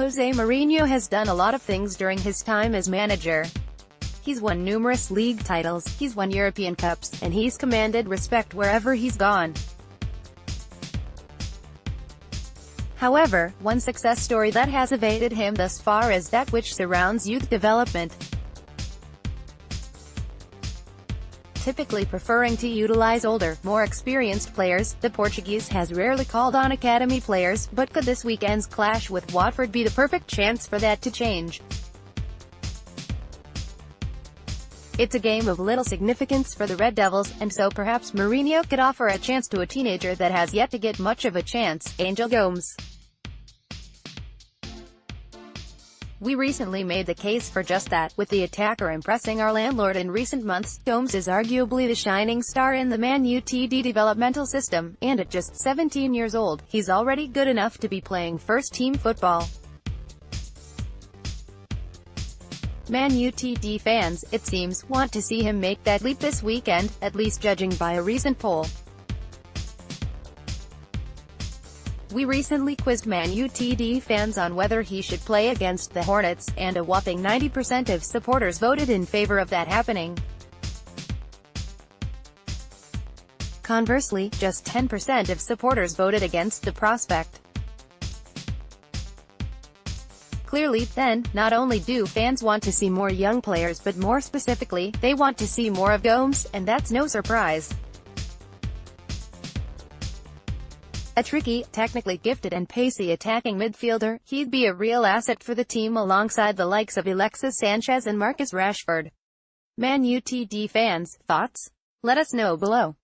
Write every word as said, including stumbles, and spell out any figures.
Jose Mourinho has done a lot of things during his time as manager. He's won numerous league titles, he's won European Cups, and he's commanded respect wherever he's gone. However, one success story that has evaded him thus far is that which surrounds youth development. Typically preferring to utilize older, more experienced players, the Portuguese has rarely called on academy players, but could this weekend's clash with Watford be the perfect chance for that to change? It's a game of little significance for the Red Devils, and so perhaps Mourinho could offer a chance to a teenager that has yet to get much of a chance, Angel Gomes. We recently made the case for just that, with the attacker impressing our landlord in recent months. Gomes is arguably the shining star in the Man U T D developmental system, and at just seventeen years old, he's already good enough to be playing first-team football. Man U T D fans, it seems, want to see him make that leap this weekend, at least judging by a recent poll. We recently quizzed Man U T D fans on whether he should play against the Hornets, and a whopping ninety percent of supporters voted in favor of that happening. Conversely, just ten percent of supporters voted against the prospect. Clearly, then, not only do fans want to see more young players, but more specifically, they want to see more of Gomes, and that's no surprise. A tricky, technically gifted and pacey attacking midfielder, he'd be a real asset for the team alongside the likes of Alexis Sanchez and Marcus Rashford. Man U T D fans, thoughts? Let us know below.